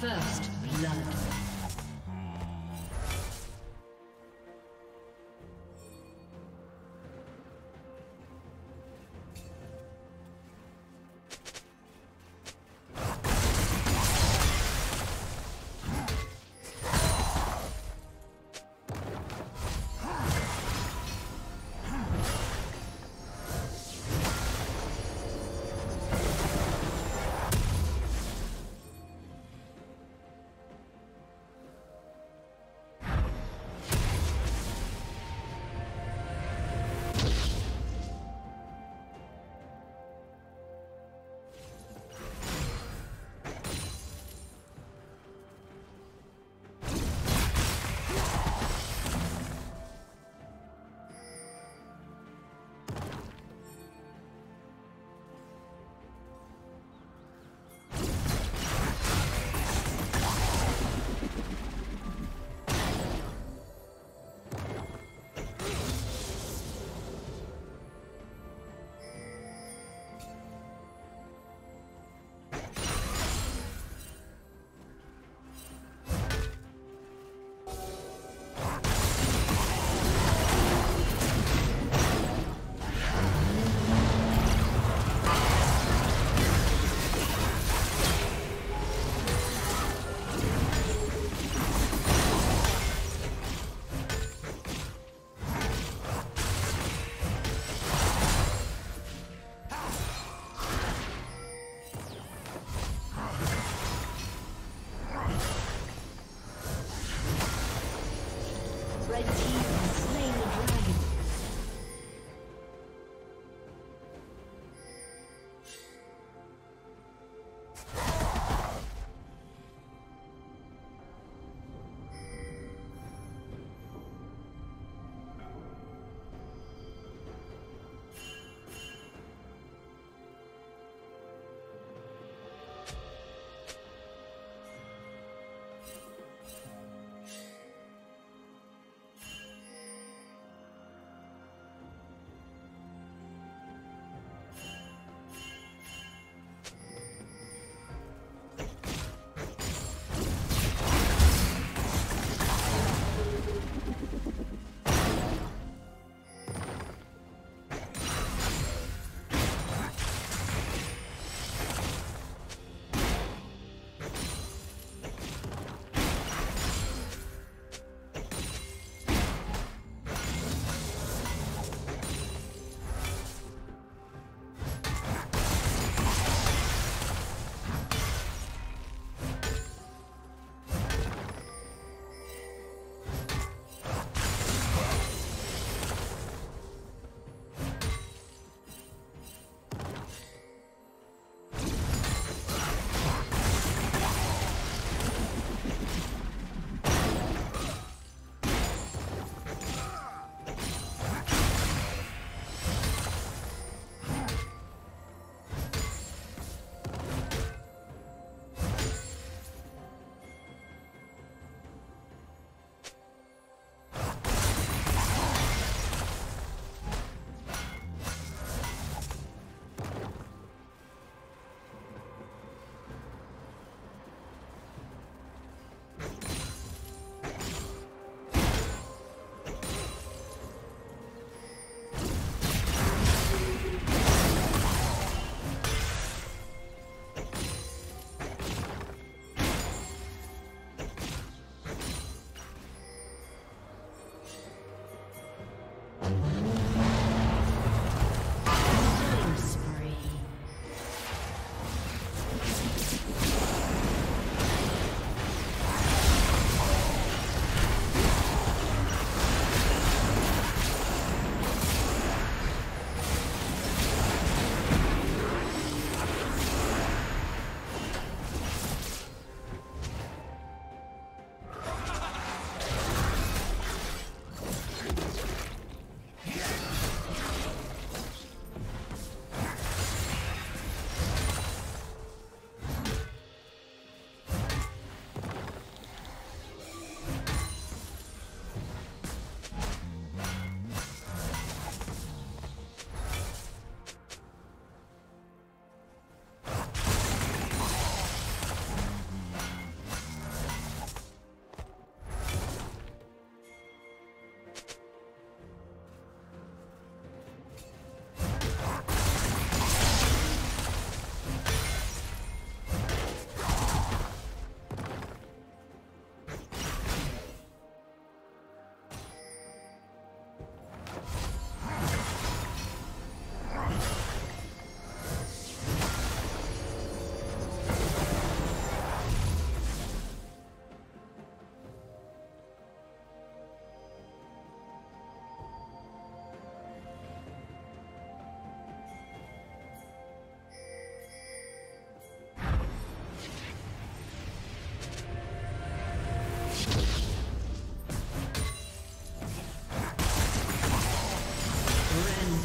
First blood.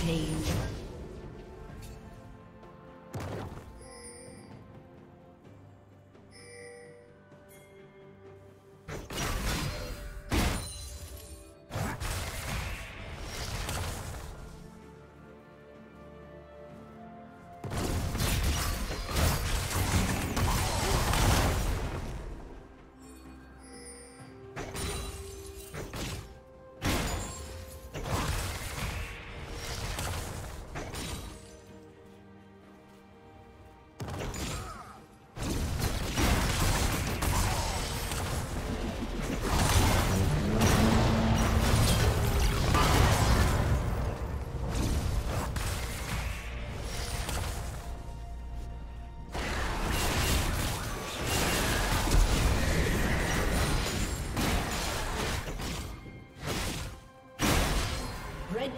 Rampage. Red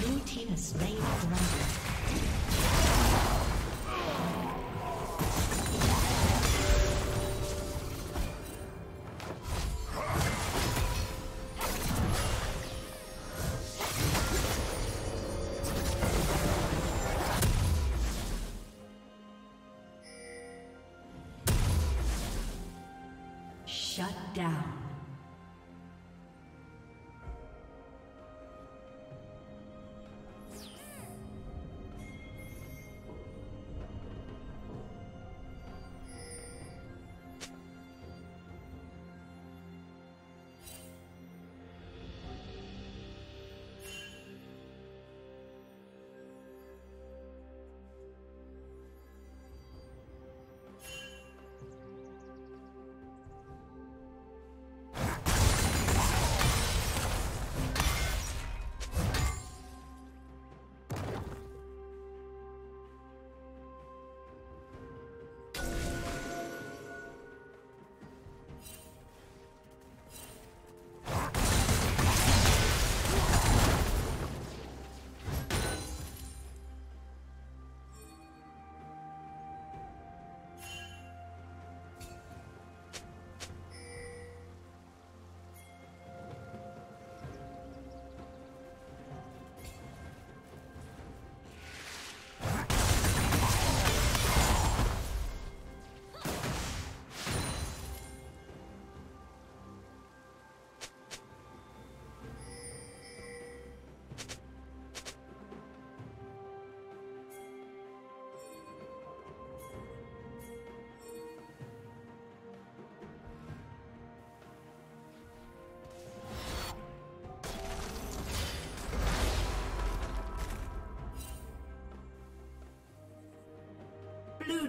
Blue Team has slain the dragon. Blue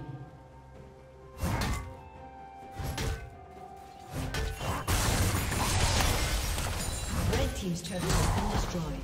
Team's turret has been destroyed.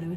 Blue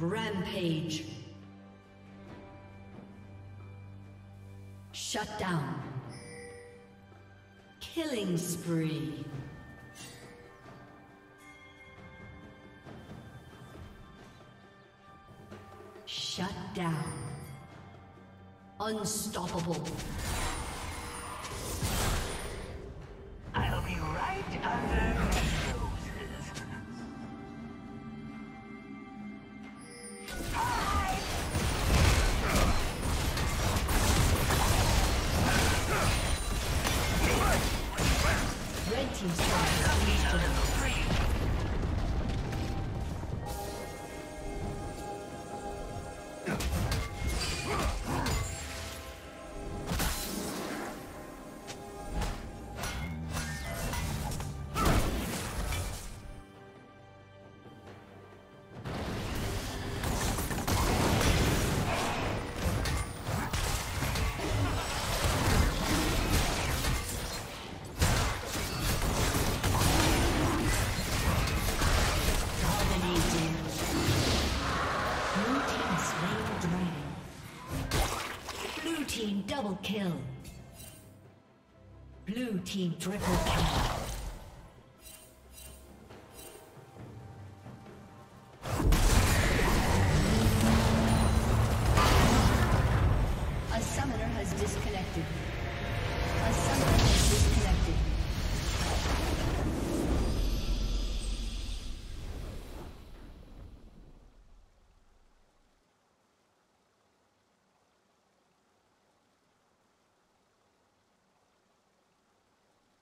Rampage. Shut down. Killing spree. Shut down. Unstoppable. I'll be right under you. Double kill. Blue team triple kill.